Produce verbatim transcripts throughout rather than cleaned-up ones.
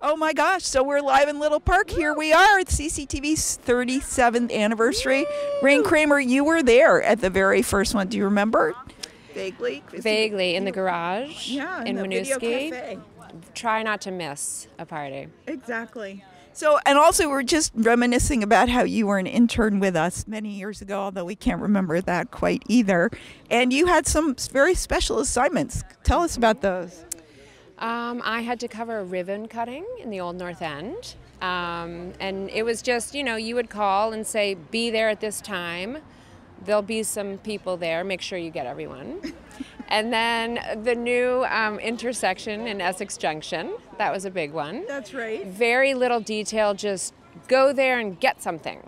Oh my gosh, so we're live in Little Park. Here we are at C C T V's thirty-seventh anniversary. Rain Kramer, you were there at the very first one. Do you remember? Vaguely. Vaguely, in the garage, yeah, in, in Winooski. Try not to miss a party. Exactly. So, and also we're just reminiscing about how you were an intern with us many years ago, although we can't remember that quite either. And you had some very special assignments. Tell us about those. Um, I had to cover a ribbon cutting in the old North End. Um, and it was just, you know, you would call and say, be there at this time. There'll be some people there. Make sure you get everyone. And then the new um, intersection in Essex Junction, that was a big one. That's right. Very little detail, just go there and get something.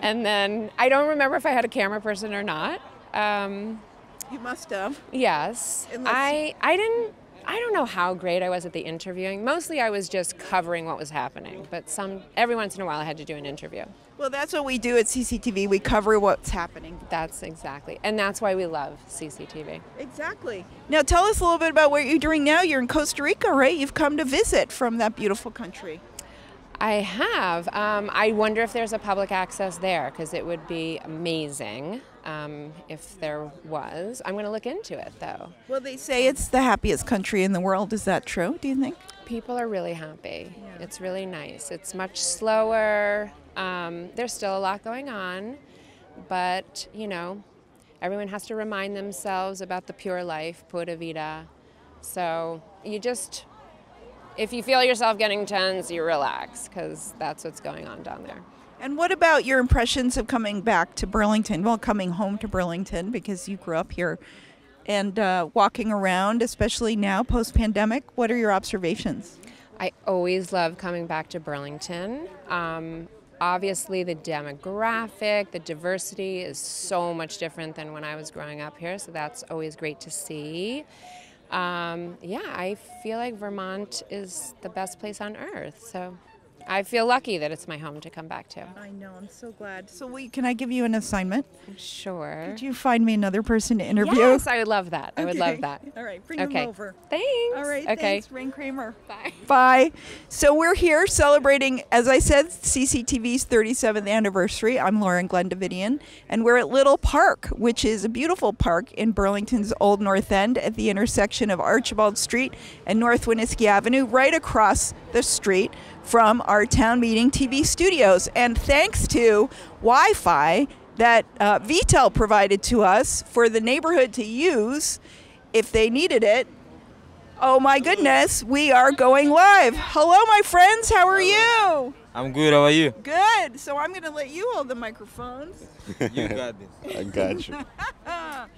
And then I don't remember if I had a camera person or not. Um, you must have. Yes. Unless I, I didn't. I don't know how great I was at the interviewing. Mostly I was just covering what was happening, but some every once in a while I had to do an interview. Well, that's what we do at C C T V. We cover what's happening. That's exactly. And that's why we love C C T V. Exactly. Now tell us a little bit about what you're doing now. You're in Costa Rica, right? You've come to visit from that beautiful country. I have. Um, I wonder if there's a public access there, because it would be amazing um, if there was. I'm going to look into it, though. Well, they say it's the happiest country in the world. Is that true, do you think? People are really happy. Yeah. It's really nice. It's much slower. Um, there's still a lot going on, but, you know, everyone has to remind themselves about the pure life, Pura Vida. So you just... if you feel yourself getting tense, you relax, because that's what's going on down there. And what about your impressions of coming back to Burlington? Well, coming home to Burlington, because you grew up here, and uh, walking around, especially now, post-pandemic. What are your observations? I always love coming back to Burlington. Um, obviously, the demographic, the diversity is so much different than when I was growing up here, so that's always great to see. Um, yeah, I feel like Vermont is the best place on earth, so I feel lucky that it's my home to come back to. I know, I'm so glad. So wait, can I give you an assignment? Sure. Could you find me another person to interview? Yes, I would love that. Okay. I would love that. All right, bring okay. them over. Thanks. All right, okay. Thanks, Rain Kramer. Bye. Bye. So we're here celebrating, as I said, C C T V's thirty-seventh anniversary. I'm Lauren Glen Davidian, and we're at Little Park, which is a beautiful park in Burlington's Old North End at the intersection of Archibald Street and North Winooski Avenue, right across the street from our Town Meeting T V studios. And thanks to Wi-Fi that uh, V TEL provided to us for the neighborhood to use if they needed it. Oh my goodness, we are going live. Hello, my friends, how are you? I'm good, how are you? Good, so I'm gonna let you hold the microphones. You got this. I got you.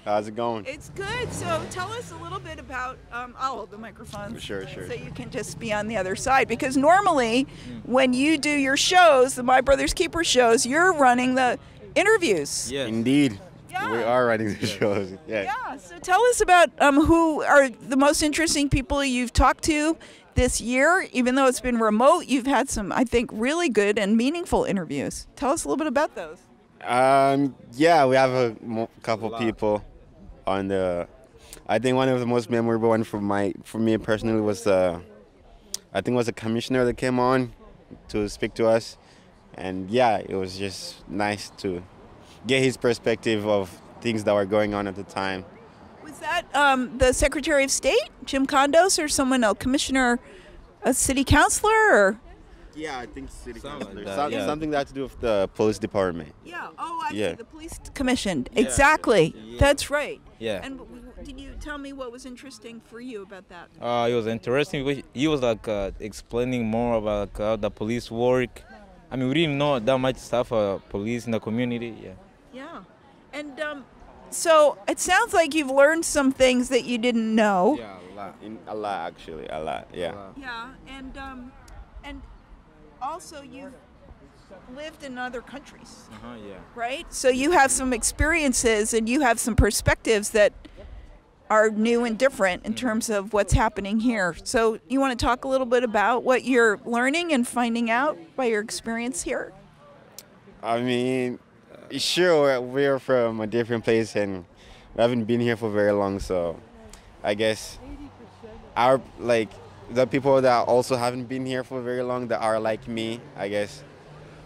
How's it going? It's good, so tell us a little bit about, um, I'll hold the microphones. Sure, sure. So you can just be on the other side, because normally mm. when you do your shows, the My Brother's Keeper shows, you're running the interviews. Yes. Indeed. Yeah. We are running the shows. Yeah. Yeah. So tell us about um, who are the most interesting people you've talked to this year. Even though it's been remote, you've had some, I think, really good and meaningful interviews. Tell us a little bit about those. Um, yeah, we have a mo couple people on the. I think one of the most memorable one for my for me personally was the. I think it was a commissioner that came on to speak to us, and yeah, it was just nice to get his perspective of things that were going on at the time. Was that um, the Secretary of State, Jim Kondos, or someone else, commissioner, a city councilor? Or? Yeah, I think city councilor. Something, that, yeah. Something that had to do with the police department. Yeah, oh, I yeah. see, the police commission. Yeah. Exactly, yeah. That's right. Yeah. And did you tell me what was interesting for you about that? Uh, it was interesting. He was like uh, explaining more about like, how the police work. I mean, we didn't know that much stuff about uh, police in the community. Yeah. Yeah. And um, so it sounds like you've learned some things that you didn't know. Yeah, a lot. In, a lot, actually. A lot, yeah. A lot. Yeah. And, um, and also you've lived in other countries, uh-huh, yeah. right? So you have some experiences and you have some perspectives that are new and different in mm-hmm. terms of what's happening here. So you want to talk a little bit about what you're learning and finding out by your experience here? I mean... Sure, we're from a different place and we haven't been here for very long, so I guess our like the people that also haven't been here for very long that are like me, I guess.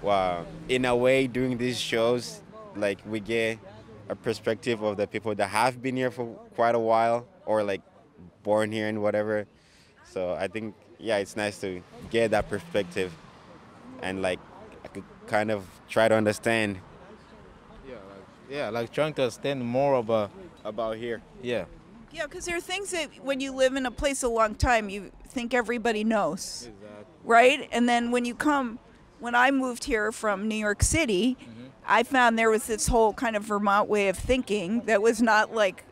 Wow. In a way, doing these shows, like, we get a perspective of the people that have been here for quite a while, or like born here and whatever. So I think, yeah, it's nice to get that perspective and like I could kind of try to understand. Yeah, like, yeah, like trying to understand more about about here. Yeah. Yeah, because there are things that when you live in a place a long time, you think everybody knows, exactly. Right? And then when you come, when I moved here from New York City, mm-hmm. I found there was this whole kind of Vermont way of thinking that was not like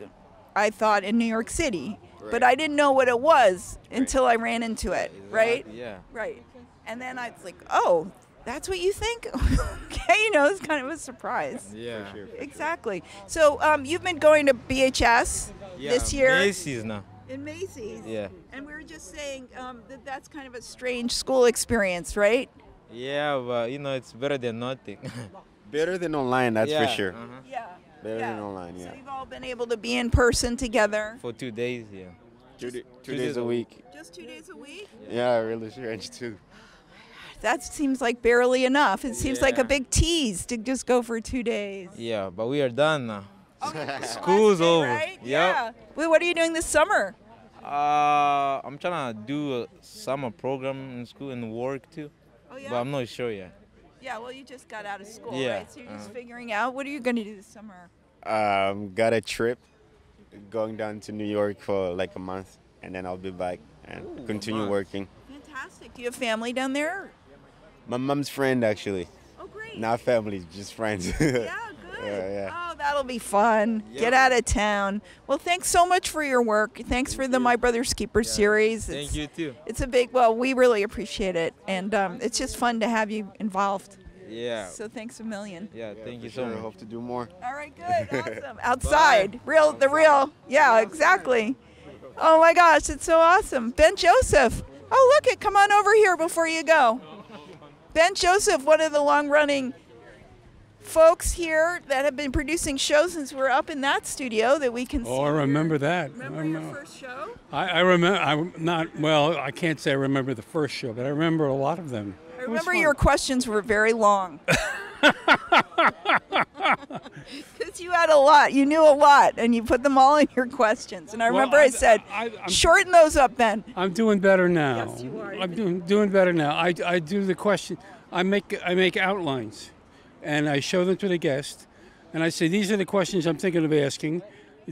I thought in New York City. Right. But I didn't know what it was right. until I ran into it, exactly. Right? Yeah. Right. And then I was like, oh, that's what you think? Okay, you know, it's kind of a surprise. Yeah. For sure, for exactly. Sure. So um, you've been going to B H S yeah, this year. Macy's now. In Macy's. Yeah. And we were just saying um, that that's kind of a strange school experience, right? Yeah, but, you know, it's better than nothing. Better than online, that's yeah, for sure. Uh-huh. Yeah. Better yeah. than online, yeah. So you've all been able to be in person together? For two days, yeah. Two, two, two days, days a week. week. Just two days a week? Yeah, yeah, really strange, too. That seems like barely enough. It seems yeah. like a big tease to just go for two days. Yeah, but we are done now. Okay. School's over. Right? Yep. Yeah. Wait, what are you doing this summer? Uh, I'm trying to do a summer program in school and work, too. Oh, yeah? But I'm not sure yet. Yeah, well, you just got out of school, yeah. right? So you're just uh, figuring out. What are you going to do this summer? Um, got a trip going down to New York for like a month, and then I'll be back and Ooh, continue working. Fantastic. Do you have family down there? My mom's friend, actually. Oh, great. Not family, just friends. Yeah, good. Uh, yeah. Oh, that'll be fun. Yeah. Get out of town. Well, thanks so much for your work. Thanks for the My Brother's Keeper yeah. series. It's, Thank you, too. It's a big, well, we really appreciate it. And um, it's just fun to have you involved. Yeah. So thanks a million. Yeah, yeah thank you so much. Sure. I hope to do more. All right, good. Awesome. Outside. Real, the real. Yeah, exactly. Oh, my gosh. It's so awesome. Ben Joseph. Oh, look it. Come on over here before you go. Ben Joseph, one of the long-running folks here that have been producing shows since we were up in that studio that we can see. Oh, I remember your, that. Remember your know. first show? I, I remember, I'm not, well, I can't say I remember the first show, but I remember a lot of them. I remember your questions were very long. Because you had a lot, you knew a lot, and you put them all in your questions. And I remember well, I said, I, I, shorten those up, Ben. I'm doing better now. Yes, you are. I'm doing, doing better now. I, I do the question. I make, I make outlines, and I show them to the guest, and I say, these are the questions I'm thinking of asking.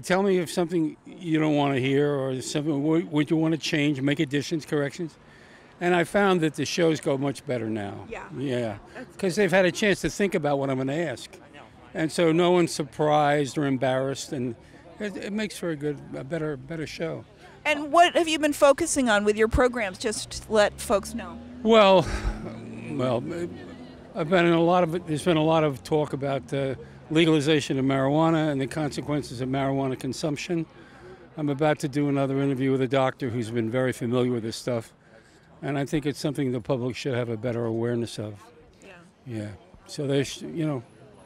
Tell me if something you don't want to hear or something would you want to change, make additions, corrections. And I found that the shows go much better now. Yeah. Yeah. Because they've had a chance to think about what I'm going to ask. And so no one's surprised or embarrassed, and it, it makes for a good, a better, better show. And what have you been focusing on with your programs? Just to let folks know. Well, well, I've been in a lot of. There's been a lot of talk about uh, legalization of marijuana and the consequences of marijuana consumption. I'm about to do another interview with a doctor who's been very familiar with this stuff. And I think it's something the public should have a better awareness of. Yeah. Yeah. So there's, you know,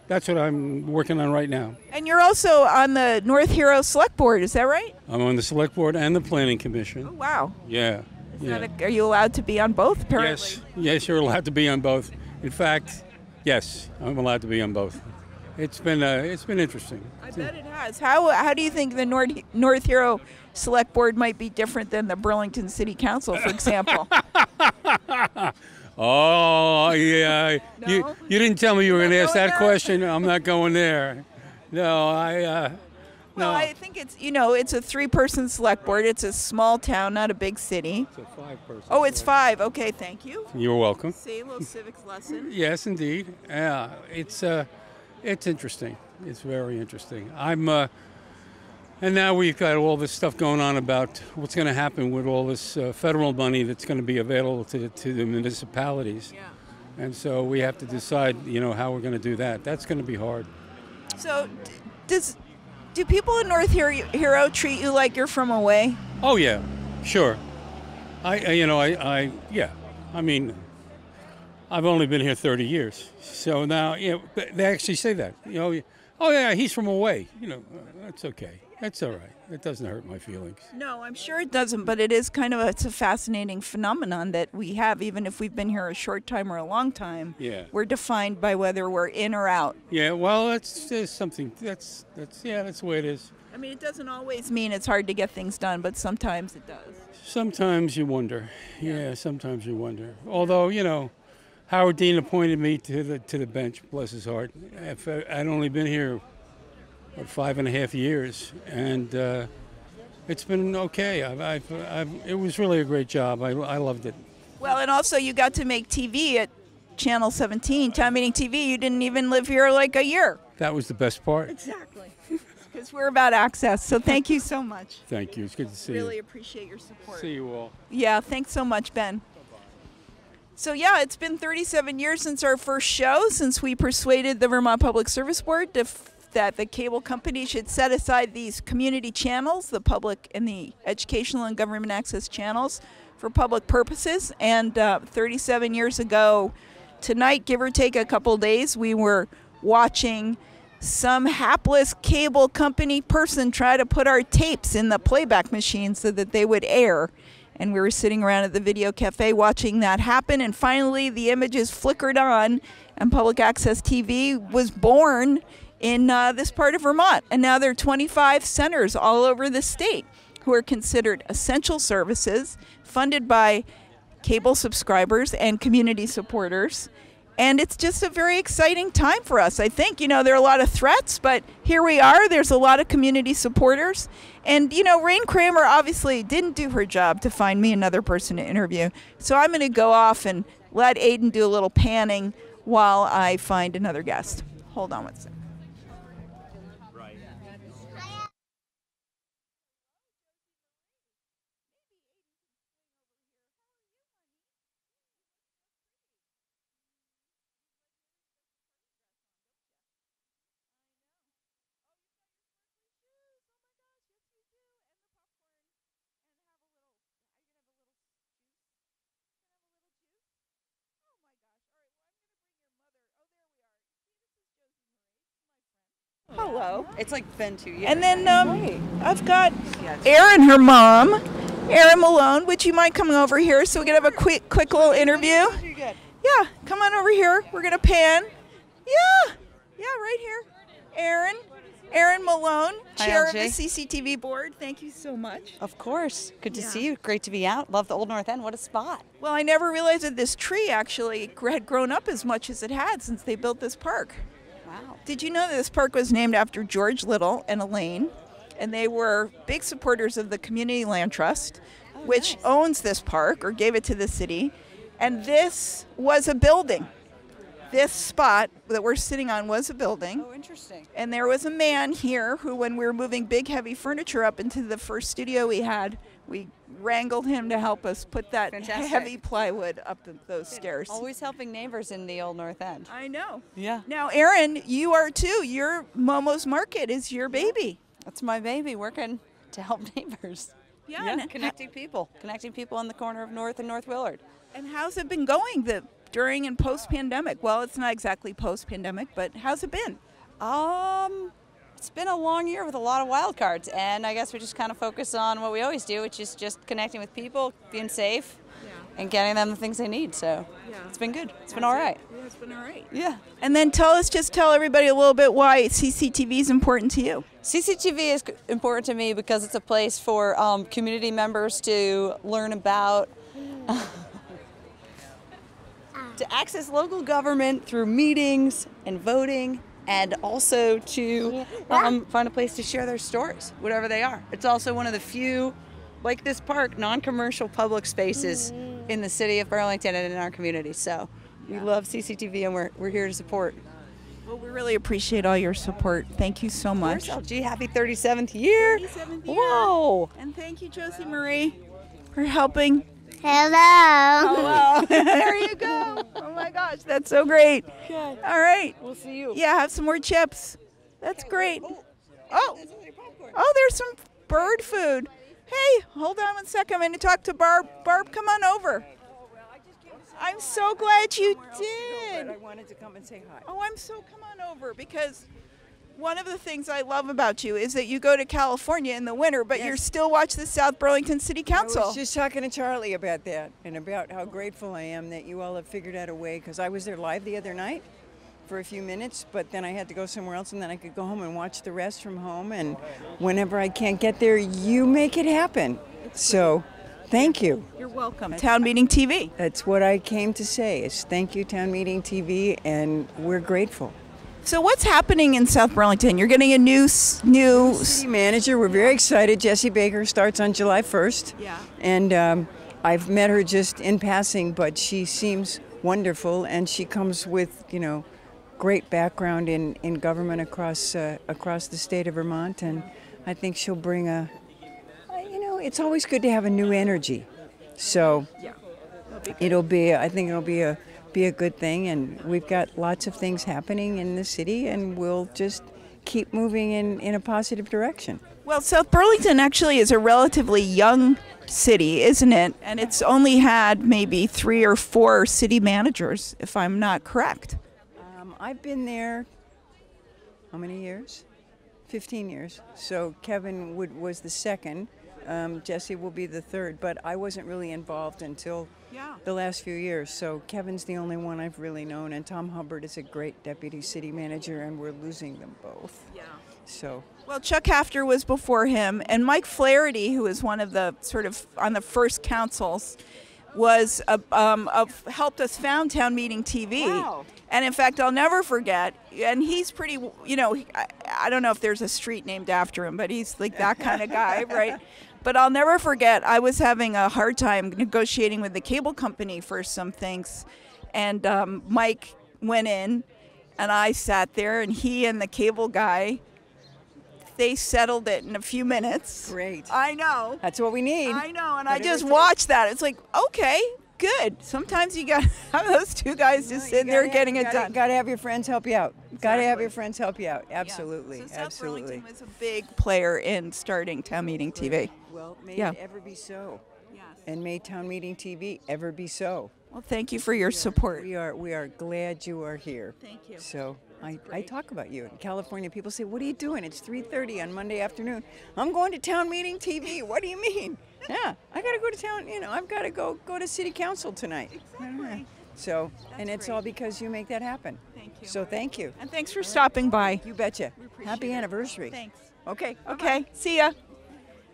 that's what I'm working on right now. And you're also on the North Hero Select Board, is that right? I'm on the Select Board and the Planning Commission. Oh, wow. Yeah. Is yeah. That a, are you allowed to be on both, apparently? Yes. Yes, you're allowed to be on both. In fact, yes, I'm allowed to be on both. It's been, uh, it's been interesting. I bet it has. How, how do you think the North, North Hero Select Board might be different than the Burlington City Council, for example? Oh, yeah. No? You, you didn't tell me you were going to ask that there? question. I'm not going there. No, I... Uh, well, no. I think it's, you know, it's a three-person select board. It's a small town, not a big city. It's a five-person. Oh, it's five. Okay, thank you. You're welcome. See, a little civics lesson. Yes, indeed. Yeah, it's... Uh, It's interesting. It's very interesting. I'm, uh, and now we've got all this stuff going on about what's going to happen with all this uh, federal money that's going to be available to the, to the municipalities. Yeah. And so we have to decide, you know, how we're going to do that. That's going to be hard. So, d does do people in North Hero, Hero treat you like you're from away? Oh yeah, sure. I, uh, you know, I, I, yeah. I mean. I've only been here thirty years, so now, you know, they actually say that, you know, oh yeah, he's from away, you know, that's okay. That's all right. It doesn't hurt my feelings. No, I'm sure it doesn't, but it is kind of a, it's a fascinating phenomenon that we have, even if we've been here a short time or a long time. Yeah. We're defined by whether we're in or out. Yeah, well, that's there's something, that's, that's, yeah, that's the way it is. I mean, it doesn't always mean it's hard to get things done, but sometimes it does. Sometimes you wonder. Yeah, yeah sometimes you wonder. Although, you know, Howard Dean appointed me to the, to the bench, bless his heart. If I, I'd only been here five and a half years, and uh, it's been okay. I've, I've, I've, it was really a great job. I, I loved it. Well, and also you got to make T V at Channel seventeen, Town Meeting T V. You didn't even live here like a year. That was the best part. Exactly, because we're about access. So thank you so much. Thank you. It's good to see really you. Really appreciate your support. See you all. Yeah, thanks so much, Ben. So yeah, it's been thirty-seven years since our first show, since we persuaded the Vermont Public Service Board to that the cable company should set aside these community channels, the public and the educational and government access channels, for public purposes. And uh, thirty-seven years ago tonight, give or take a couple days, we were watching some hapless cable company person try to put our tapes in the playback machine so that they would air. And we were sitting around at the video cafe watching that happen, and finally the images flickered on and public access T V was born in uh, this part of Vermont. And now there are twenty-five centers all over the state who are considered essential services, funded by cable subscribers and community supporters. And it's just a very exciting time for us, I think. You know, there are a lot of threats, but here we are. There's a lot of community supporters. And, you know, Rain Kramer obviously didn't do her job to find me another person to interview. So I'm going to go off and let Aiden do a little panning while I find another guest. Hold on one second. Hello. It's like been two years. And then um, I've got Erin, her mom, Erin Malone. Would you mind coming over here so we can have a quick, quick little interview? Yeah, come on over here. We're gonna pan. Yeah, yeah, right here. Erin, Erin Malone, chair of the C C T V board. Thank you so much. Of course. Good to yeah. see you. Great to be out. Love the Old North End. What a spot. Well, I never realized that this tree actually had grown up as much as it had since they built this park. Wow. Did you know that this park was named after George Little and Elaine? And they were big supporters of the Community Land Trust, oh, which nice. owns this park, or gave it to the city. And this was a building. This spot that we're sitting on was a building. Oh, interesting. And there was a man here who, when we were moving big, heavy furniture up into the first studio we had, we wrangled him to help us put that Fantastic. heavy plywood up the, those stairs. Always helping neighbors in the Old North End. I know. Yeah. Now, Erin, you are too. Your Momo's Market is your baby. That's my baby, working to help neighbors. Yeah. yeah. Connecting people. Connecting people on the corner of North and North Willard. And how's it been going the, during and post-pandemic? Well, it's not exactly post-pandemic, but how's it been? Um... It's been a long year with a lot of wild cards, and I guess we just kind of focus on what we always do, which is just connecting with people, being safe, yeah. and getting them the things they need. So yeah. it's been good. It's been That's all right. It. Yeah, it's been all right. Yeah. And then tell us, just tell everybody a little bit why C C T V is important to you. C C T V is important to me because it's a place for um, community members to learn about, to access local government through meetings and voting, and also to um, find a place to share their stories, whatever they are. It's also one of the few, like this park, non-commercial public spaces in the city of Burlington and in our community. So we yeah. love C C T V, and we're, we're here to support. Well, we really appreciate all your support. Thank you so much. L G, happy thirty-seventh year. thirty-seventh year. Whoa. And thank you, Josie Marie, for helping. Hello. Hello. There you go. Oh my gosh, that's so great. Good. All right. We'll see you. Yeah, have some more chips. That's great. Oh. Oh, oh there's some bird food. Hey, hold on one second. I'm going to talk to Barb. Barb, come on over. I'm so glad you did. I wanted to come and say hi. Oh, I'm so come on over because One of the things I love about you is that you go to California in the winter, but yes. you still watch the South Burlington City Council. I was just talking to Charlie about that and about how grateful I am that you all have figured out a way, because I was there live the other night for a few minutes, but then I had to go somewhere else, and then I could go home and watch the rest from home, and whenever I can't get there, you make it happen. So thank you. You're welcome. Town Meeting T V. That's what I came to say, is thank you, Town Meeting T V, and we're grateful. So what's happening in South Burlington? You're getting a new new city manager. We're very excited. Jessie Baker starts on July first. Yeah. And um, I've met her just in passing, but she seems wonderful, and she comes with, you know, great background in in government across uh, across the state of Vermont, and I think she'll bring a, you know, it's always good to have a new energy. So yeah. it'll be I think it'll be a be a good thing, and we've got lots of things happening in the city, and we'll just keep moving in, in a positive direction. Well, South Burlington actually is a relatively young city, isn't it? And it's only had maybe three or four city managers, if I'm not correct. Um, I've been there, how many years? fifteen years. So Kevin Wood was the second. Um, Jessie will be the third, but I wasn't really involved until yeah. the last few years, so Kevin's the only one I've really known, and Tom Hubbard is a great deputy city manager, and we're losing them both. Yeah. So. Well, Chuck Hafter was before him, and Mike Flaherty, who is one of the sort of on the first councils, was a, um, a, helped us found Town Meeting T V. Wow. And in fact, I'll never forget, and he's pretty, you know, I, I don't know if there's a street named after him, but he's like that kind of guy, right? But I'll never forget, I was having a hard time negotiating with the cable company for some things, and um, Mike went in, and I sat there, and he and the cable guy, they settled it in a few minutes. Great. I know. That's what we need. I know, and I just watched that. It's like, okay, good. Sometimes you got to have those two guys just sitting there getting it done. Got to have your friends help you out. Exactly. Got to have your friends help you out. Absolutely. Yeah. So South Absolutely. Burlington was a big player in starting Town Meeting T V. Well, may yeah. it ever be so. Yes. And may Town Meeting T V ever be so. Well, thank you for your we are, support. We are we are glad you are here. Thank you. So I, I talk about you in California. People say, "What are you doing? It's three thirty on Monday afternoon." I'm going to Town Meeting T V. What do you mean? Yeah, I got to go to town. You know, I've got to go go to city council tonight. Exactly. So, That's and it's great. all because you make that happen. Thank you. So thank you. And thanks for all stopping right. by. You betcha. Happy it. anniversary. Thanks. Okay. Okay. Bye-bye. See ya.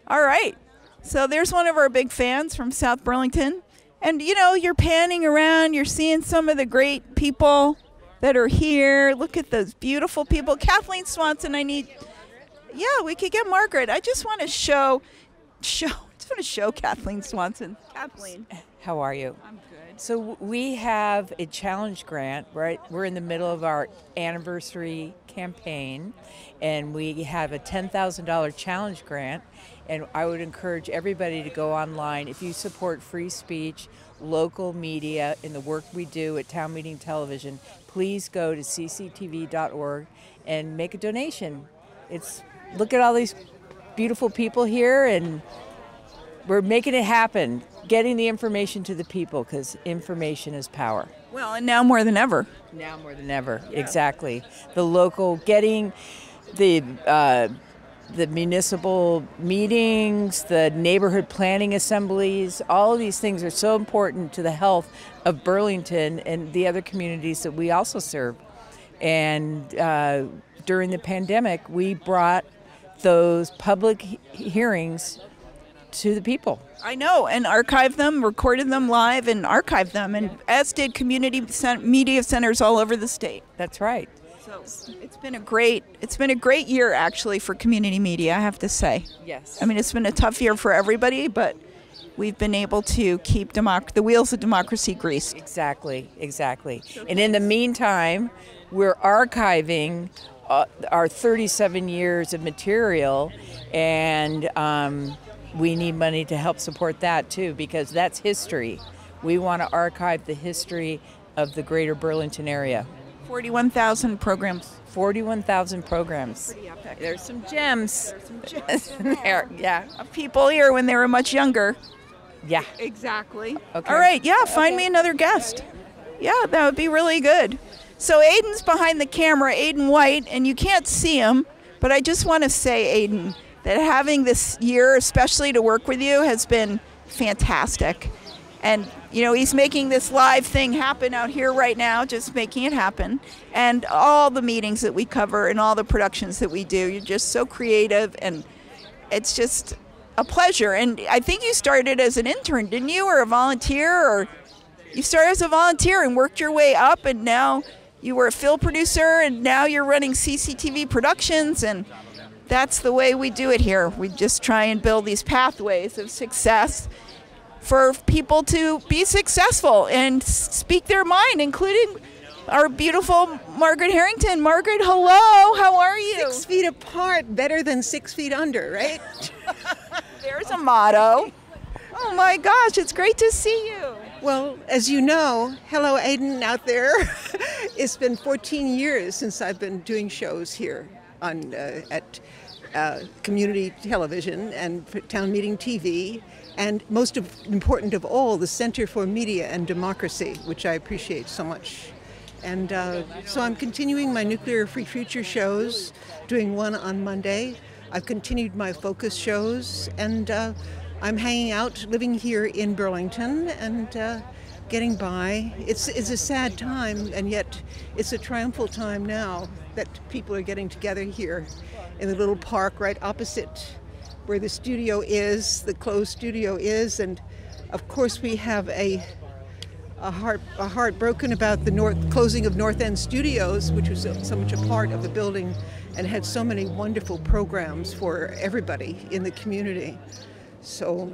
All right. So there's one of our big fans from South Burlington. And, you know, you're panning around. You're seeing some of the great people that are here. Look at those beautiful people. Kathleen Swanson, I need. Yeah, we could get Margaret. I just want to show, show, just want to show Kathleen Swanson. Kathleen. How are you? I'm good. So we have a challenge grant, right? We're in the middle of our anniversary campaign, and we have a ten thousand dollar challenge grant. And I would encourage everybody to go online. If you support free speech, local media, and the work we do at Town Meeting Television, please go to C C T V dot org and make a donation. It's, look at all these beautiful people here, and we're making it happen, getting the information to the people, because information is power. Well, and now more than ever. Now more than ever, yeah. exactly. The local, getting the, uh, the municipal meetings, the neighborhood planning assemblies, all of these things are so important to the health of Burlington and the other communities that we also serve. And uh, during the pandemic, we brought those public he- hearings to the people. I know, and archived them, recorded them live, and archived them, and yeah. as did community media centers all over the state. That's right. So it's been a great, it's been a great year actually for community media, I have to say. Yes. I mean, it's been a tough year for everybody, but we've been able to keep democ the wheels of democracy greased. Exactly, exactly. So and in the meantime, we're archiving uh, our thirty-seven years of material, and um, we need money to help support that too, because that's history. We want to archive the history of the greater Burlington area. forty-one thousand programs. forty-one thousand programs. Pretty epic. There's some gems. There's some gems in there. Yeah. Of people here when they were much younger. Yeah. Exactly. Okay. All right. Yeah. Find okay. me another guest. Yeah, that would be really good. So Aiden's behind the camera, Aiden White, and you can't see him, but I just want to say, Aiden, that having this year, especially to work with you, has been fantastic. And, you know, he's making this live thing happen out here right now, just making it happen. And all the meetings that we cover and all the productions that we do, you're just so creative, and it's just a pleasure. And I think you started as an intern, didn't you, or a volunteer? Or you started as a volunteer and worked your way up, and now you were a film producer, and now you're running C C T V Productions, and that's the way we do it here. We just try and build these pathways of success for people to be successful and speak their mind, including our beautiful Margaret Harrington. Margaret, hello, how are you? Six feet apart, better than six feet under, right? There's a motto. Oh my gosh, it's great to see you. Well, as you know, hello Aiden out there. It's been fourteen years since I've been doing shows here on uh, at uh, community television and Town Meeting T V, and most of, important of all, the Center for Media and Democracy, which I appreciate so much. And uh, so I'm continuing my Nuclear Free Future shows, doing one on Monday. I've continued my Focus shows, and uh, I'm hanging out, living here in Burlington, and uh, getting by. It's, it's a sad time, and yet it's a triumphal time now that people are getting together here in the little park right opposite where the studio is, the closed studio is. And of course we have a, a, heart, a heart broken about the north, closing of North End Studios, which was so much a part of the building and had so many wonderful programs for everybody in the community. So,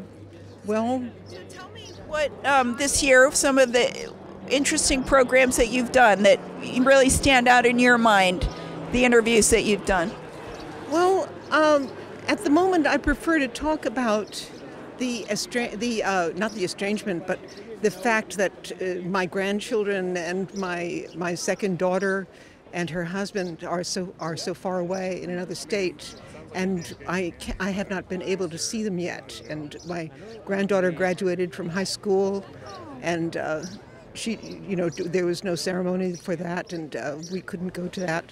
well. Tell me what um, this year, some of the interesting programs that you've done that really stand out in your mind, the interviews that you've done. Well, um, at the moment, I prefer to talk about the, the uh, not the estrangement, but the fact that uh, my grandchildren and my my second daughter and her husband are so are so far away in another state, and I can, I have not been able to see them yet. And my granddaughter graduated from high school, and uh, she, you know, there was no ceremony for that, and uh, we couldn't go to that.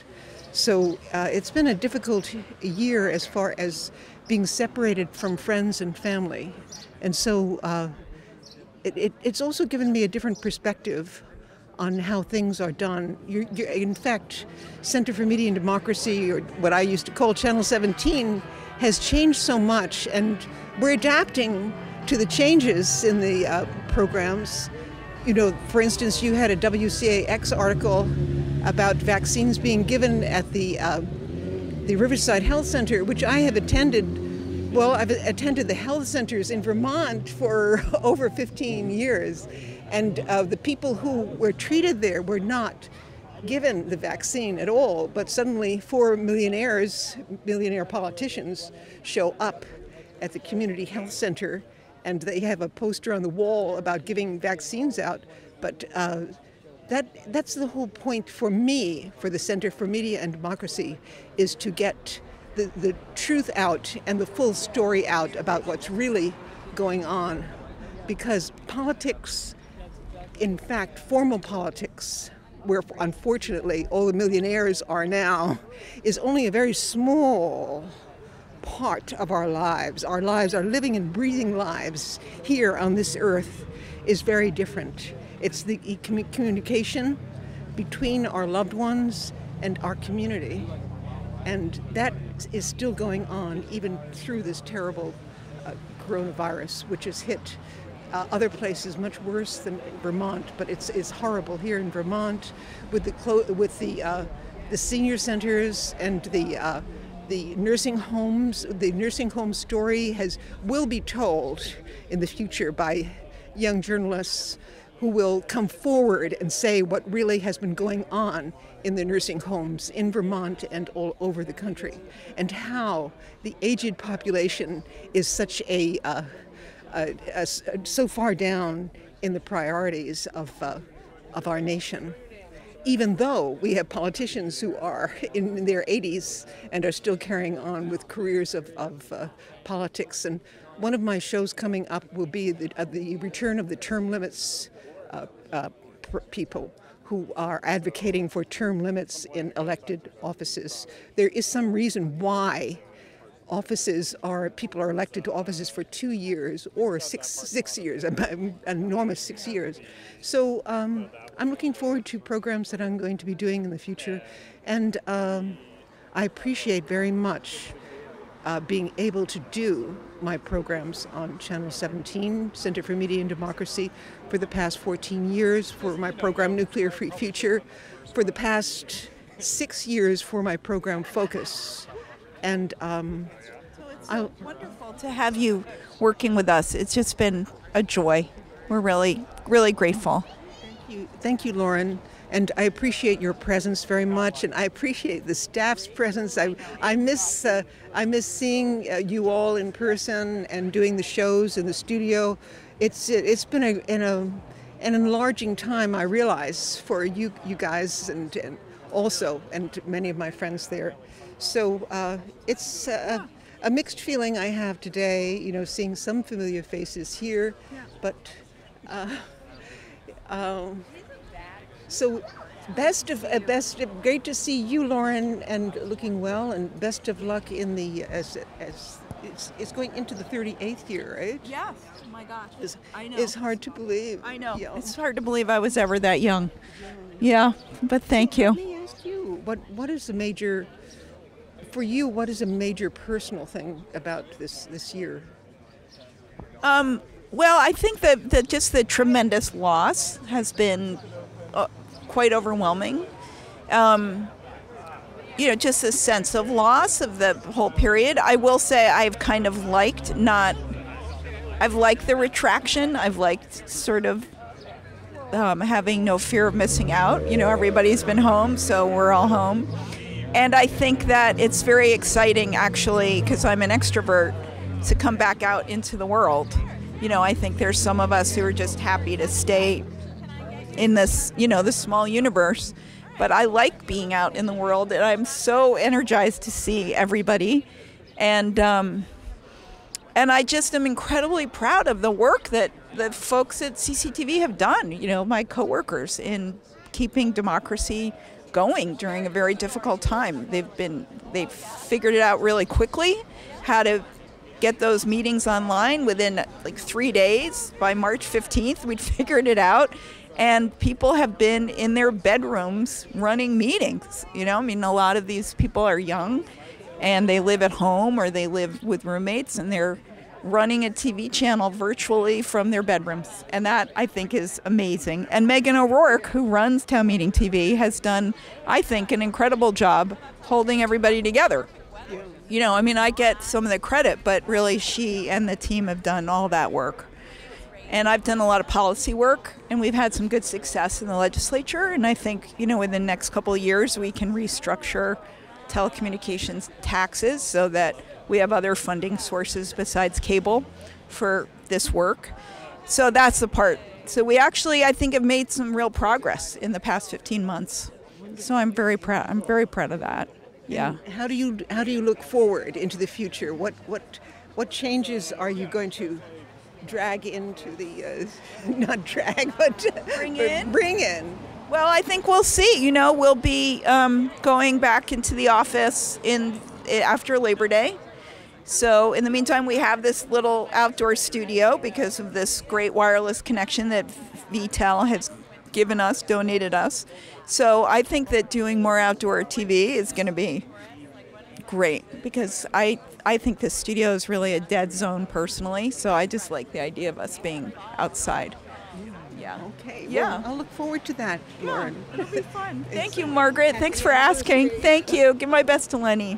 So uh, it's been a difficult year as far as being separated from friends and family. And so uh, it, it, it's also given me a different perspective on how things are done. You're, you're, in fact, Center for Media and Democracy, or what I used to call Channel seventeen, has changed so much, and we're adapting to the changes in the uh, programs. You know, for instance, you had a W C A X article about vaccines being given at the uh, the Riverside Health Center, which I have attended. Well, I've attended the health centers in Vermont for over fifteen years, and uh, the people who were treated there were not given the vaccine at all, but suddenly four millionaires, millionaire politicians show up at the community health center, and they have a poster on the wall about giving vaccines out. But uh, That, that's the whole point for me, for the Center for Media and Democracy, is to get the, the truth out and the full story out about what's really going on. Because politics, in fact, formal politics, where unfortunately all the millionaires are now, is only a very small part of our lives. Our lives, our living and breathing lives here on this earth is very different. It's the communication between our loved ones and our community. And that is still going on even through this terrible uh, coronavirus, which has hit uh, other places much worse than Vermont, but it's, it's horrible here in Vermont with the, clo with the, uh, the senior centers and the, uh, the nursing homes. The nursing home story has, will be told in the future by young journalists who will come forward and say what really has been going on in the nursing homes in Vermont and all over the country, and how the aged population is such a, uh, a, a so far down in the priorities of, uh, of our nation. Even though we have politicians who are in their eighties and are still carrying on with careers of, of uh, politics. And one of my shows coming up will be the, uh, the return of the term limits uh, uh, people who are advocating for term limits in elected offices. There is some reason why offices are, people are elected to offices for two years or six, six years, an enormous six years. So um, I'm looking forward to programs that I'm going to be doing in the future. And um, I appreciate very much uh, being able to do my programs on Channel seventeen, Center for Media and Democracy, for the past fourteen years, for my program Nuclear Free Future, for the past six years for my program Focus. And um, so it's I, wonderful to have you working with us. It's just been a joy. We're really, really grateful. Thank you, thank you, Lauren. And I appreciate your presence very much, and I appreciate the staff's presence. I I miss uh, I miss seeing uh, you all in person and doing the shows in the studio. It's it, it's been a in a an enlarging time, I realize, for you you guys and, and also and many of my friends there. So uh, it's uh, a mixed feeling I have today, you know, seeing some familiar faces here, but uh, um, so best of uh, best of, great to see you, Lauren, and looking well, and best of luck in the as as it's, it's going into the thirty-eighth year, right? Yeah. Oh my gosh. It's, I know. It's hard to believe. I know. Yeah. It's hard to believe I was ever that young. Yeah, but thank you. Let me ask you, what what is the major for you, what is a major personal thing about this this year? Um, well, I think that, that just the tremendous loss has been uh, quite overwhelming. Um, you know, just a sense of loss of the whole period. I will say I've kind of liked not, I've liked the retraction. I've liked sort of um, having no fear of missing out. You know, everybody's been home, so we're all home. And I think that it's very exciting, actually, because I'm an extrovert, to come back out into the world. You know, I think there's some of us who are just happy to stay in this, you know, this small universe. But I like being out in the world, and I'm so energized to see everybody. And um, and I just am incredibly proud of the work that the folks at C C T V have done, you know, my coworkers, in keeping democracy going during a very difficult time. They've been, they've figured it out really quickly, how to get those meetings online within like three days. By March fifteenth, we'd figured it out. And people have been in their bedrooms running meetings. You know, I mean, a lot of these people are young and they live at home or they live with roommates, and they're running a T V channel virtually from their bedrooms. And that, I think, is amazing. And Megan O'Rourke, who runs Town Meeting T V, has done, I think, an incredible job holding everybody together. You know, I mean, I get some of the credit, but really she and the team have done all that work. And I've done a lot of policy work, and we've had some good success in the legislature. And I think, you know, in the next couple of years, we can restructure telecommunications taxes so that we have other funding sources besides cable for this work. So that's the part. So we actually, I think, have made some real progress in the past fifteen months. So I'm very proud. I'm very proud of that. Yeah. And how do you how do you look forward into the future? What what what changes are you going to drag into the uh, not drag but bring in? Bring in. Well, I think we'll see. You know, we'll be um, going back into the office in after Labor Day. So in the meantime, we have this little outdoor studio because of this great wireless connection that V TEL has given us, donated us. So I think that doing more outdoor T V is going to be great, because I, I think this studio is really a dead zone personally. So I just like the idea of us being outside. Yeah. Okay. Yeah. Well, I'll look forward to that, Lauren. Yeah, it'll be fun. Thank you, Margaret. Thanks for asking. Thank you. Give my best to Lenny.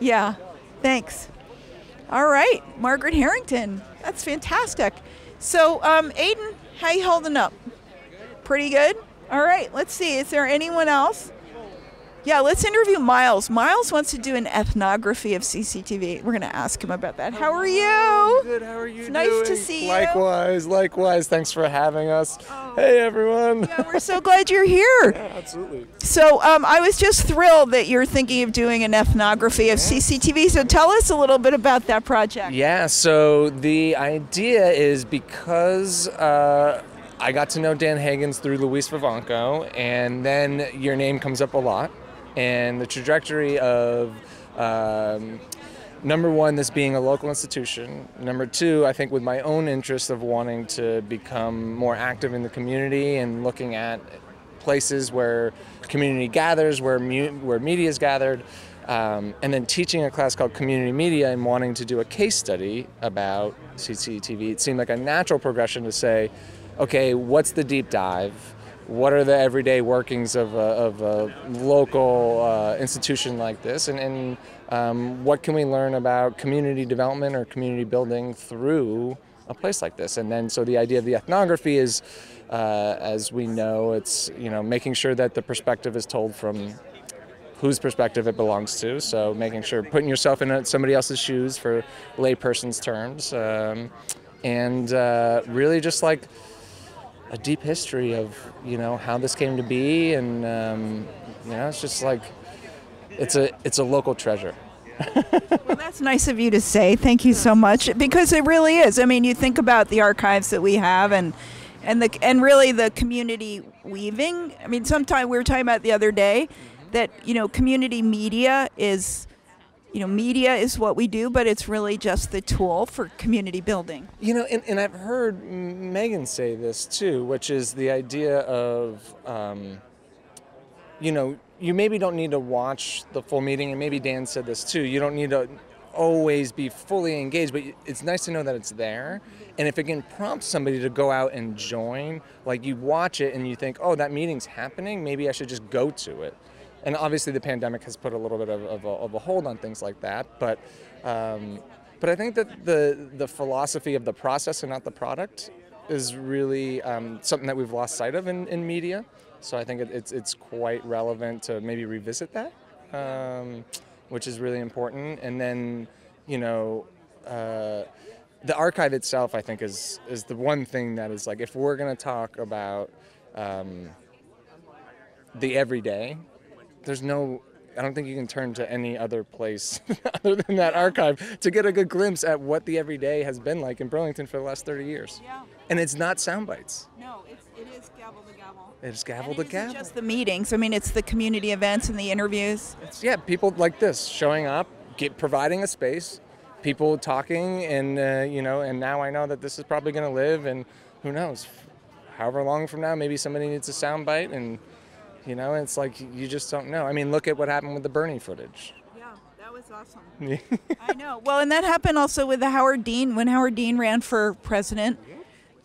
Yeah. Thanks. All right, Margaret Harrington. That's fantastic. So, um, Aiden, how you holding up? Pretty good? All right, let's see. Is there anyone else? Yeah, let's interview Miles. Miles wants to do an ethnography of C C T V. We're going to ask him about that. How are you? Good, how are you doing? Nice to see you. Likewise, likewise. Thanks for having us. Oh. Hey, everyone. Yeah, we're so glad you're here. Yeah, absolutely. So um, I was just thrilled that you're thinking of doing an ethnography of C C T V. So tell us a little bit about that project. Yeah, so the idea is because... Uh, I got to know Dan Higgins through Luis Vivanco, and then your name comes up a lot. And the trajectory of, um, number one, this being a local institution. Number two, I think with my own interest of wanting to become more active in the community and looking at places where community gathers, where, mu where media is gathered. Um, and then teaching a class called Community Media and wanting to do a case study about C C T V, it seemed like a natural progression to say, okay, what's the deep dive? What are the everyday workings of a, of a local uh, institution like this? And, and um, what can we learn about community development or community building through a place like this? And then, so the idea of the ethnography is, uh, as we know, it's, you know, making sure that the perspective is told from whose perspective it belongs to. So making sure, putting yourself in somebody else's shoes, for layperson's terms. Um, and uh, really just like, a deep history of, you know, how this came to be, and um, you know, it's just like, it's a it's a local treasure. Well, that's nice of you to say. Thank you so much, because it really is. I mean, you think about the archives that we have, and and the and really the community weaving. I mean, sometimes we were talking about the other day that, you know, community media is. You know, media is what we do, but it's really just the tool for community building. You know, and, and I've heard Megan say this too, which is the idea of, um, you know, you maybe don't need to watch the full meeting, and maybe Dan said this too, you don't need to always be fully engaged, but it's nice to know that it's there. And if it can prompt somebody to go out and join, like you watch it and you think, oh, that meeting's happening, maybe I should just go to it. And obviously the pandemic has put a little bit of, of, a, of a hold on things like that, but um, but I think that the the philosophy of the process and not the product is really um, something that we've lost sight of in, in media. So I think it, it's it's quite relevant to maybe revisit that, um, which is really important. And then, you know, uh, the archive itself, I think, is is the one thing that is like, if we're gonna talk about um, the everyday. There's no, I don't think you can turn to any other place other than that archive to get a good glimpse at what the everyday has been like in Burlington for the last thirty years. Yeah. And it's not sound bites. No, it's, it is gavel to gavel. It's gavel to gavel. It's just the meetings. I mean, it's the community events and the interviews. It's, yeah, people like this showing up, get, providing a space, people talking, and, uh, you know, and now I know that this is probably going to live, and who knows, however long from now, maybe somebody needs a sound bite, and you know, it's like, you just don't know. I mean, look at what happened with the Bernie footage. Yeah, that was awesome. I know. Well, and that happened also with the Howard Dean, when Howard Dean ran for president.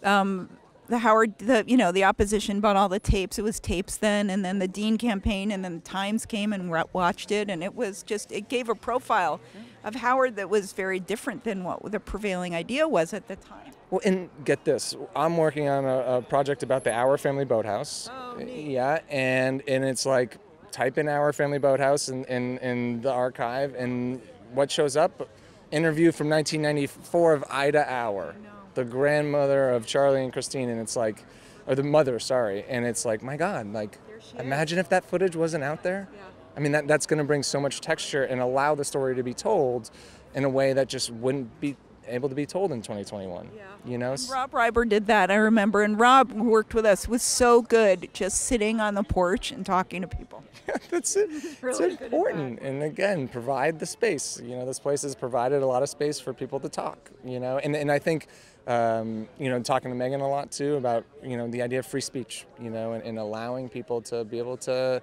Um, the Howard, the you know, the opposition bought all the tapes. It was tapes then, and then the Dean campaign, and then the Times came and watched it, and it was just, it gave a profile of Howard that was very different than what the prevailing idea was at the time. Well, and get this, I'm working on a, a project about the Our Family Boathouse. Oh, neat. Yeah, and, and it's like, type in Our Family Boathouse in, in, in the archive, and what shows up? Interview from nineteen ninety-four of Ida Auer, no. the grandmother of Charlie and Christine, and it's like, or the mother, sorry, and it's like, my God, like, imagine if that footage wasn't out there. Yeah. I mean, that, that's going to bring so much texture and allow the story to be told in a way that just wouldn't be able to be told in twenty twenty-one. Yeah. You know, and Rob Reiber did that, I remember, and Rob, who worked with us, was so good just sitting on the porch and talking to people. That's it. Really, it's important, and again, provide the space. You know, this place has provided a lot of space for people to talk. You know, and and I think, um, you know, talking to Megan a lot too about, you know, the idea of free speech. You know, and, and allowing people to be able to,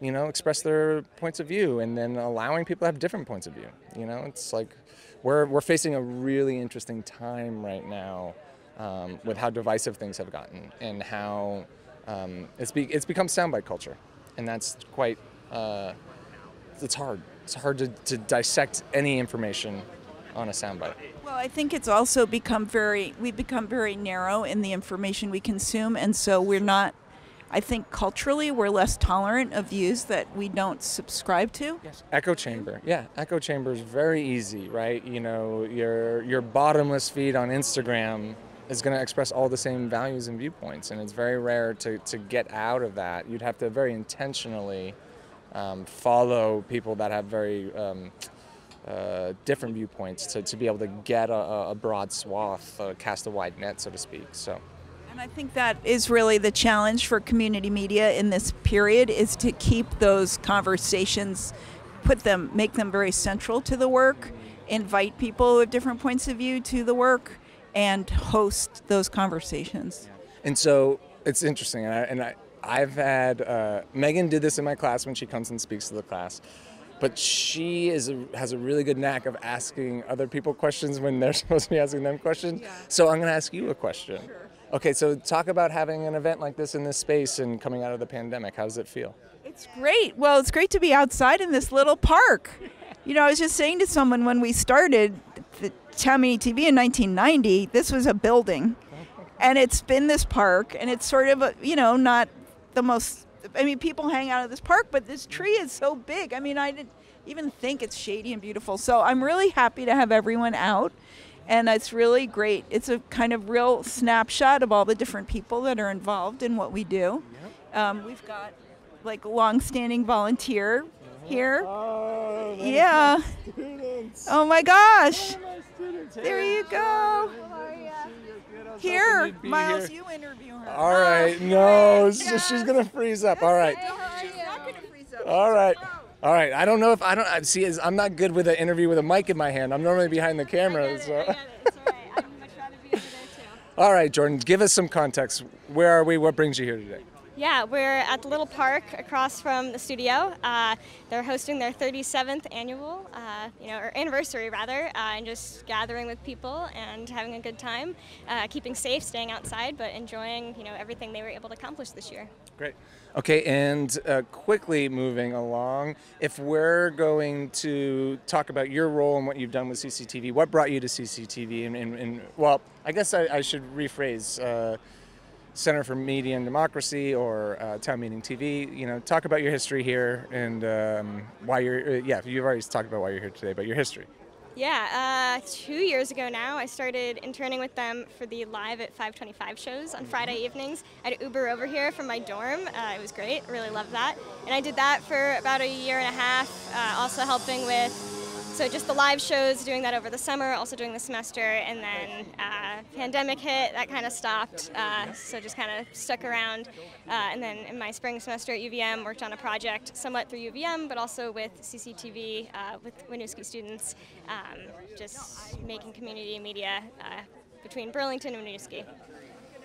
you know, express their points of view, and then allowing people to have different points of view. You know, it's like, we're, we're facing a really interesting time right now um, with how divisive things have gotten, and how um, it's, be, it's become soundbite culture. And that's quite, uh, it's hard. It's hard to, to dissect any information on a soundbite. Well, I think it's also become very, we've become very narrow in the information we consume, and so we're not, I think culturally we're less tolerant of views that we don't subscribe to. Yes. Echo chamber. Yeah, echo chamber is very easy, right? You know, your your bottomless feed on Instagram is going to express all the same values and viewpoints, and it's very rare to, to get out of that. You'd have to very intentionally um, follow people that have very um, uh, different viewpoints to, to be able to get a, a broad swath, uh, cast a wide net, so to speak. So. And I think that is really the challenge for community media in this period, is to keep those conversations, put them, make them very central to the work, invite people with different points of view to the work, and host those conversations. And so it's interesting, and, I, and I, I've had, uh, Megan did this in my class when she comes and speaks to the class, but she is a, has a really good knack of asking other people questions when they're supposed to be asking them questions. Yeah. So I'm gonna ask you a question. Sure. Okay, so talk about having an event like this in this space and coming out of the pandemic. How does it feel? It's great. Well, it's great to be outside in this little park. You know, I was just saying to someone when we started the Town Meeting T V in nineteen ninety, this was a building. And it's been this park, and it's sort of, a, you know, not the most, I mean, people hang out at this park, but this tree is so big. I mean, I didn't even think it's shady and beautiful. So I'm really happy to have everyone out. And it's really great. It's a kind of real snapshot of all the different people that are involved in what we do. Yep. Um, we've got like a long-standing volunteer uh-huh. here. Oh, yeah. Oh my gosh. There you go. Here, Miles, here. You interview her. All right. No, yeah. She's gonna freeze up. All right. She's not gonna freeze up. All right. All right. I don't know if I don't I see. I'm not good with an interview with a mic in my hand. I'm normally behind the camera. I get it, so. I get it. It's all right. I'm gonna try to be over there too. All right, Jordan. Give us some context. Where are we? What brings you here today? Yeah, we're at the Little Park across from the studio. Uh, they're hosting their thirty-seventh annual, uh, you know, or anniversary rather, uh, and just gathering with people and having a good time, uh, keeping safe, staying outside, but enjoying, you know, everything they were able to accomplish this year. Great. Okay, and uh, quickly moving along, if we're going to talk about your role and what you've done with C C T V, what brought you to C C T V? And, and, and well, I guess I, I should rephrase. Uh, Center for Media and Democracy, or uh, Town Meeting T V. You know, talk about your history here and um, why you're. Uh, yeah, you've already talked about why you're here today, but your history. Yeah, uh, two years ago now, I started interning with them for the Live at five twenty-five shows on Friday evenings. I'd Uber over here from my dorm. Uh, it was great. Really loved that. And I did that for about a year and a half. Uh, also helping with. So just the live shows, doing that over the summer, also doing the semester, and then uh, pandemic hit, that kind of stopped, uh, so just kind of stuck around. Uh, and then in my spring semester at U V M, worked on a project somewhat through U V M, but also with C C T V, uh, with Winooski students, um, just making community media uh, between Burlington and Winooski.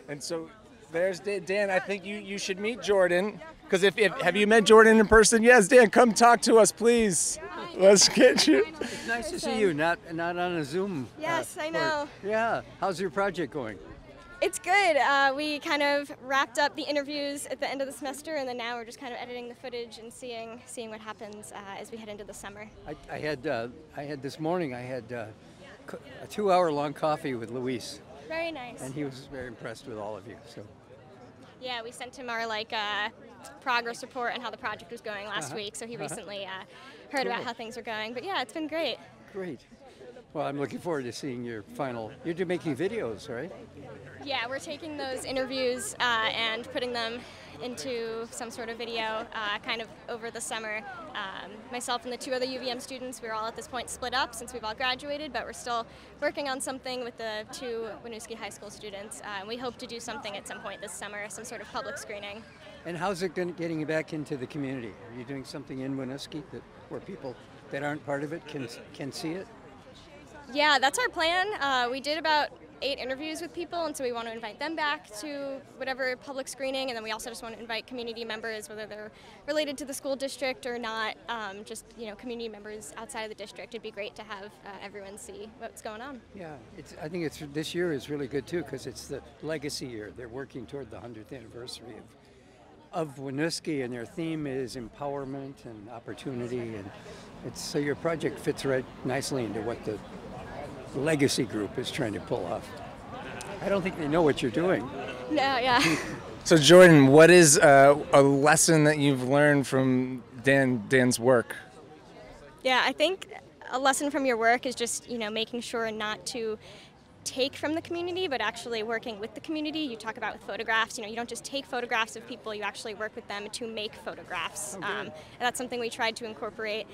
And so there's Dan. I think you, you should meet Jordan. Because if, if, have you met Jordan in person? Yes, Dan, come talk to us, please. Yeah, let's get you. It's nice to see you, not not on a Zoom. Yes, uh, I know. Or, yeah, how's your project going? It's good. Uh, we kind of wrapped up the interviews at the end of the semester, and then now we're just kind of editing the footage and seeing seeing what happens uh, as we head into the summer. I, I had uh, I had this morning. I had uh, a two-hour-long coffee with Luis. Very nice. And he was very impressed with all of you. So. Yeah, we sent him our like uh, progress report on how the project was going last uh-huh. week. So he recently uh, heard cool. about how things are going. But yeah, it's been great. Great. Well, I'm looking forward to seeing your final. You're making videos, right? Yeah, we're taking those interviews uh, and putting them into some sort of video uh, kind of over the summer. Um, myself and the two other U V M students, we were all at this point split up since we've all graduated, but we're still working on something with the two Winooski High School students. Uh, and we hope to do something at some point this summer, some sort of public screening. And how's it getting you back into the community? Are you doing something in Winooski that where people that aren't part of it can, can see it? Yeah, that's our plan. Uh, we did about eight interviews with people, and so we want to invite them back to whatever public screening, and then we also just want to invite community members, whether they're related to the school district or not, um, just, you know, community members outside of the district. It'd be great to have uh, everyone see what's going on. Yeah, it's, I think it's, this year is really good too, because it's the legacy year. They're working toward the hundredth anniversary of, of Winooski, and their theme is empowerment and opportunity, and it's, so your project fits right nicely into what the legacy group is trying to pull off. I don't think they know what you're doing. No, yeah. So Jordan, what is uh, a lesson that you've learned from Dan Dan's work? Yeah, I think a lesson from your work is just, you know, making sure not to take from the community, but actually working with the community. You talk about with photographs, you know, you don't just take photographs of people, you actually work with them to make photographs. Okay. Um, and that's something we tried to incorporate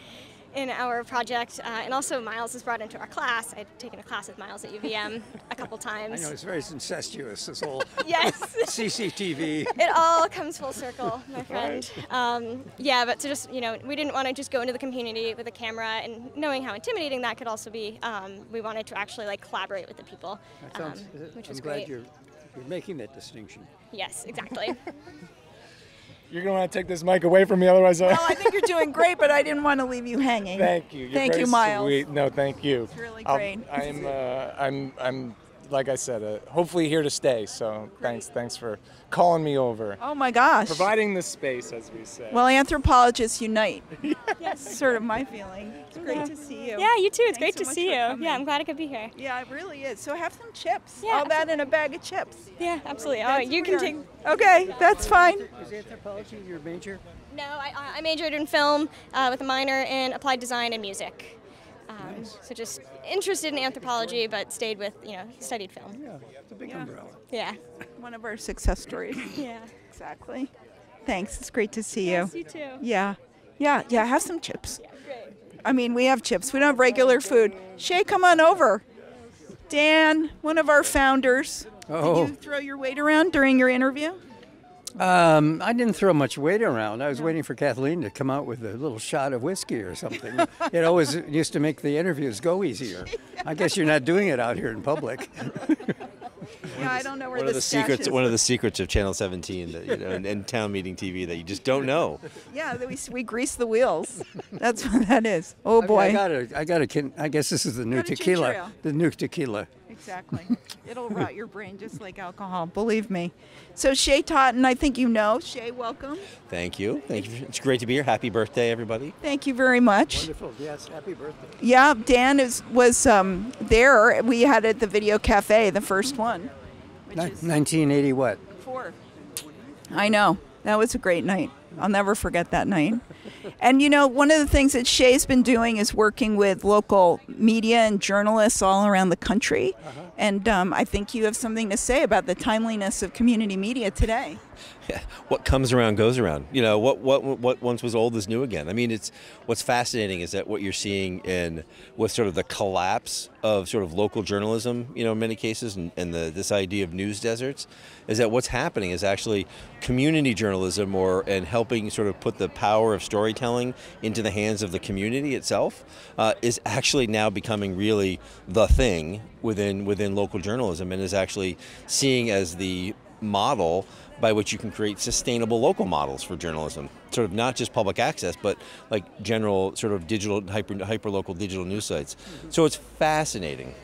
in our project, uh, and also Miles was brought into our class. I'd taken a class with Miles at U V M a couple times. I know, it's very incestuous, this whole yes. C C T V. It all comes full circle, my friend. Right. Um, yeah, but to just, you know, we didn't want to just go into the community with a camera, and knowing how intimidating that could also be, um, we wanted to actually like collaborate with the people, that sounds, um, which was I'm great. Glad you're, you're making that distinction. Yes, exactly. You're going to want to take this mic away from me, otherwise I... No, I think you're doing great, but I didn't want to leave you hanging. Thank you. You're thank you, Miles. Sweet. No, thank you. It's really great. I'll, I'm, uh, I'm, I'm, like I said, uh, hopefully here to stay, so great. thanks thanks for calling me over. Oh, my gosh. Providing the space, as we say. Well, anthropologists unite. Yes. Sort of my feeling. It's great yeah. to see you. Yeah, you too. It's thanks great so to see you. Coming. Yeah, I'm glad I could be here. Yeah, it really is. So have some chips. Yeah, all absolutely. That in a bag of chips. Yeah, absolutely. All right, you can take... Okay, that's fine. Is anthropology your major? No, I, I majored in film uh, with a minor in applied design and music. Um, nice. So just interested in anthropology, but stayed with, you know, studied film. Yeah, it's a big yeah. umbrella. Yeah. One of our success stories. Yeah. Exactly. Thanks. It's great to see yes, you. you too. Yeah. Yeah, yeah. Have some chips. Yeah, great. I mean, we have chips. We don't have regular food. Shay, come on over. Dan, one of our founders. Oh. Did you throw your weight around during your interview? Um, I didn't throw much weight around. I was no. waiting for Kathleen to come out with a little shot of whiskey or something. It always used to make the interviews go easier. I guess you're not doing it out here in public. Yeah, I don't know where one the, the secrets. Is. One of the secrets of Channel seventeen that, you know, and, and Town Meeting T V that you just don't know. Yeah, we we grease the wheels. That's what that is. Oh boy. I, mean, I got I got to. I guess this is the new tequila. The new tequila. Exactly. It'll rot your brain just like alcohol, believe me. So Shay Totten, I think you know. Shay, welcome. Thank you. Thank you. It's great to be here. Happy birthday, everybody. Thank you very much. Wonderful. Yes, happy birthday. Yeah, Dan is, was um, there. We had it at the Video Cafe, the first one. Which is nineteen eighty what? Four. I know. That was a great night. I'll never forget that night. And, you know, one of the things that Shay's been doing is working with local media and journalists all around the country. Uh-huh. And um, I think you have something to say about the timeliness of community media today. Yeah. What comes around goes around. You know, what, what, what once was old is new again. I mean, it's what's fascinating is that what you're seeing in with sort of the collapse of sort of local journalism, you know, in many cases, and, and the, this idea of news deserts, is that what's happening is actually community journalism or and helping sort of put the power of storytelling into the hands of the community itself uh, is actually now becoming really the thing within within local journalism and is actually seeing as the model by which you can create sustainable local models for journalism, sort of not just public access, but like general sort of digital, hyper, hyper local digital news sites. Mm-hmm. So it's fascinating.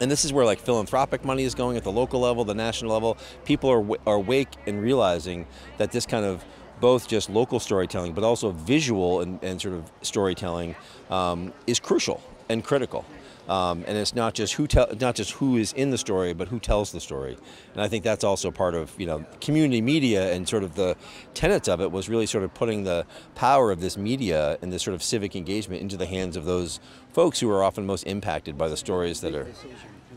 And this is where like philanthropic money is going at the local level, the national level. People are, are awake and realizing that this kind of both just local storytelling, but also visual and, and sort of storytelling um, is crucial and critical. Um, and it's not just who tell, not just who is in the story, but who tells the story. And I think that's also part of, you know, community media and sort of the tenets of it was really sort of putting the power of this media and this sort of civic engagement into the hands of those folks who are often most impacted by the stories that are.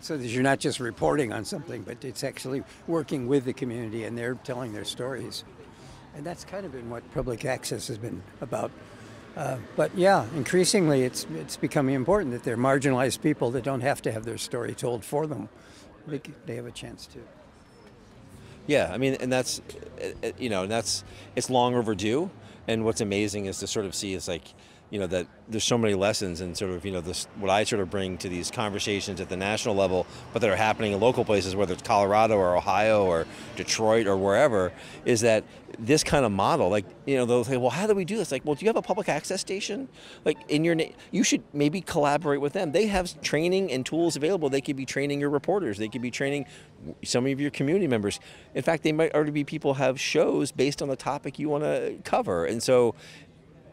So that you're not just reporting on something, but it's actually working with the community and they're telling their stories. And that's kind of been what public access has been about. Uh, but yeah, increasingly it's it's becoming important that they're marginalized people that don't have to have their story told for them. They, they have a chance to. Yeah, I mean, and that's, you know, and that's, it's long overdue. And what's amazing is to sort of see is like, you know, that there's so many lessons and sort of, you know, this what I sort of bring to these conversations at the national level, but that are happening in local places, whether it's Colorado or Ohio or Detroit or wherever, is that this kind of model, like, you know, they'll say, well, how do we do this? Like, well, do you have a public access station? Like, in your name, you should maybe collaborate with them. They have training and tools available. They could be training your reporters. They could be training some of your community members. In fact, they might already be people have shows based on the topic you want to cover. And so,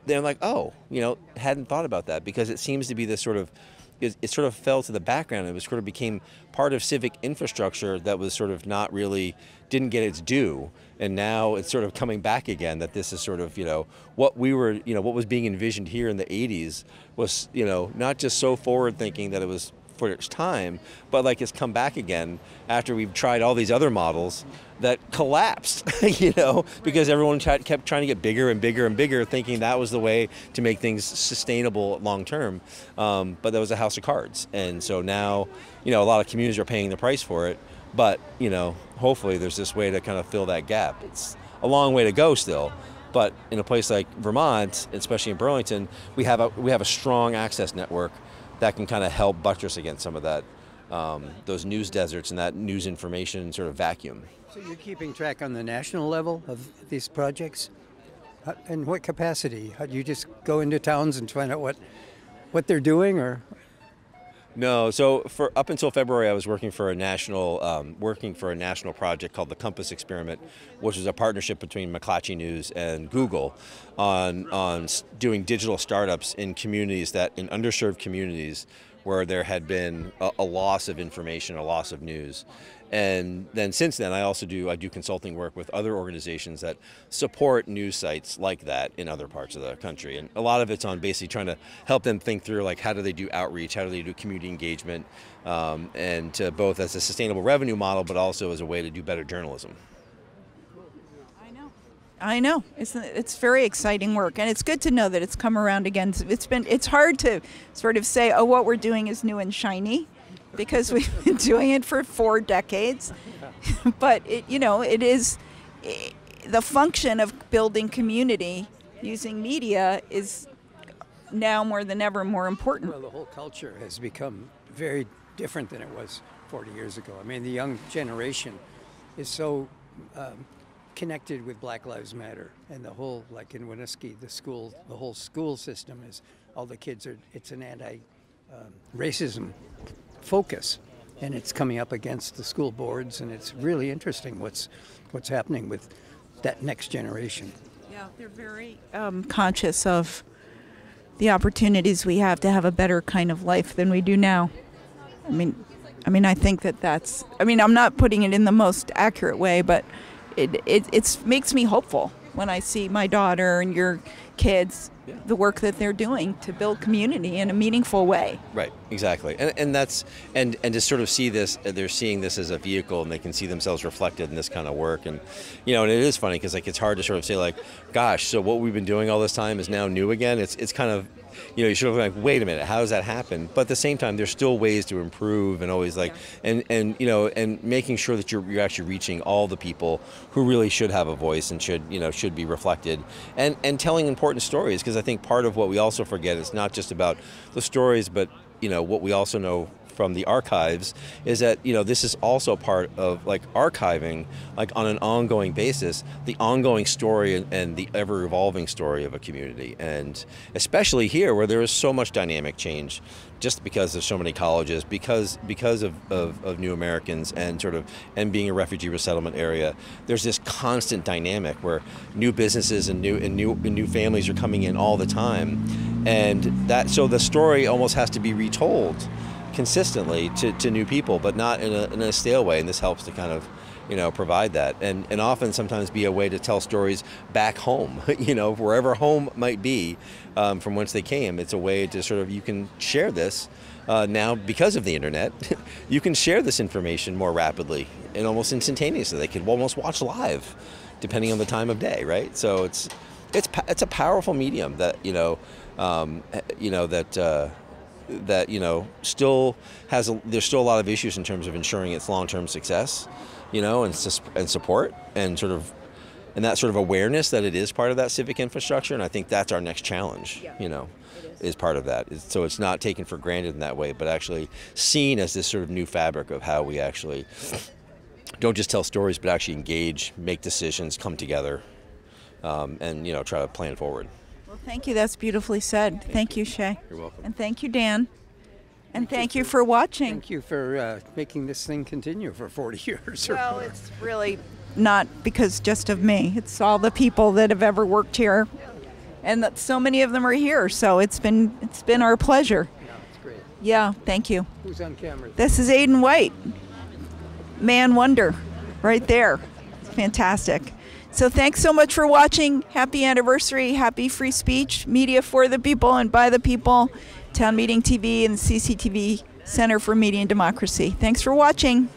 they're like, oh, you know, hadn't thought about that because it seems to be this sort of, it, it sort of fell to the background. It was sort of became part of civic infrastructure that was sort of not really, didn't get its due. And now it's sort of coming back again that this is sort of, you know, what we were, you know, what was being envisioned here in the eighties was, you know, not just so forward thinking that it was for its time, but like it's come back again after we've tried all these other models that collapsed, you know, because everyone tried, kept trying to get bigger and bigger and bigger, thinking that was the way to make things sustainable long term. Um, but that was a house of cards. And so now, you know, a lot of communities are paying the price for it. But, you know, hopefully there's this way to kind of fill that gap. It's a long way to go still. But in a place like Vermont, especially in Burlington, we have a, we have a strong access network that can kind of help buttress against some of that, um, those news deserts and that news information sort of vacuum. So you're keeping track on the national level of these projects? In what capacity? Do you just go into towns and find out what, what they're doing, or? No, so for up until February, I was working for a national, um, working for a national project called the Compass Experiment, which was a partnership between McClatchy News and Google, on on doing digital startups in communities that, in underserved communities, where there had been a, a loss of information, a loss of news. And then since then, I also do I do consulting work with other organizations that support news sites like that in other parts of the country. And a lot of it's on basically trying to help them think through, like, how do they do outreach, how do they do community engagement, um, and to both as a sustainable revenue model, but also as a way to do better journalism. I know, I know. It's it's very exciting work, and it's good to know that it's come around again. It's been it's hard to sort of say, oh, what we're doing is new and shiny, because we've been doing it for four decades. But it, you know, it is it, the function of building community using media is now more than ever more important. Well, the whole culture has become very different than it was forty years ago. I mean, the young generation is so um, connected with Black Lives Matter, and the whole, like in Winooski, the school, the whole school system is, all the kids are, it's an anti-racism um, focus, and it's coming up against the school boards, and it's really interesting what's what's happening with that next generation. Yeah, they're very um, conscious of the opportunities we have to have a better kind of life than we do now. I mean, I mean, I think that that's. I mean, I'm not putting it in the most accurate way, but it it it's, makes me hopeful when I see my daughter and your kids, the work that they're doing to build community in a meaningful way. Right, exactly. And, and that's and, and to sort of see this, they're seeing this as a vehicle, and they can see themselves reflected in this kind of work. And, you know, and it is funny because, like, it's hard to sort of say, like, gosh, so what we've been doing all this time is now new again. It's, it's kind of, you know, you should have been like, wait a minute, how does that happen? But at the same time, there's still ways to improve, and always like, yeah. and, and, you know, and making sure that you're, you're actually reaching all the people who really should have a voice and should, you know, should be reflected, and, and telling important stories. Because I think part of what we also forget is not just about the stories, but, you know, what we also know from the archives is that, you know, this is also part of, like, archiving, like, on an ongoing basis, the ongoing story and, and the ever-evolving story of a community. And especially here, where there is so much dynamic change, just because there's so many colleges, because because of, of, of new Americans, and sort of, and being a refugee resettlement area, there's this constant dynamic where new businesses and new and new and new families are coming in all the time. And that, so the story almost has to be retold consistently to, to new people, but not in a, in a stale way, and this helps to kind of, you know, provide that, and, and often sometimes be a way to tell stories back home, you know, wherever home might be, um, from whence they came. It's a way to sort of, you can share this uh, now because of the internet, you can share this information more rapidly and almost instantaneously. They could almost watch live, depending on the time of day, right? So it's it's it's a powerful medium that, you know, um, you know that. Uh, that, you know, still has, a, there's still a lot of issues in terms of ensuring its long-term success, you know, and, and support, and sort of, and that sort of awareness that it is part of that civic infrastructure. And I think that's our next challenge, yeah, you know, is. is part of that. It's, so it's not taken for granted in that way, but actually seen as this sort of new fabric of how we actually don't just tell stories, but actually engage, make decisions, come together, um, and, you know, try to plan forward. Well, thank you. That's beautifully said. Thank, thank you, Shay. You're welcome. And thank you, Dan. And thank, thank you for, for watching. Thank you for uh, making this thing continue for forty years. Well, or it's really not because just of me. It's all the people that have ever worked here, and that so many of them are here. So it's been it's been our pleasure. Yeah, it's great. Yeah, thank you. Who's on camera? This is Aiden White, man wonder, right there. It's fantastic. So thanks so much for watching. Happy anniversary, happy free speech, media for the people and by the people. Town Meeting T V and C C T V Center for Media and Democracy. Thanks for watching.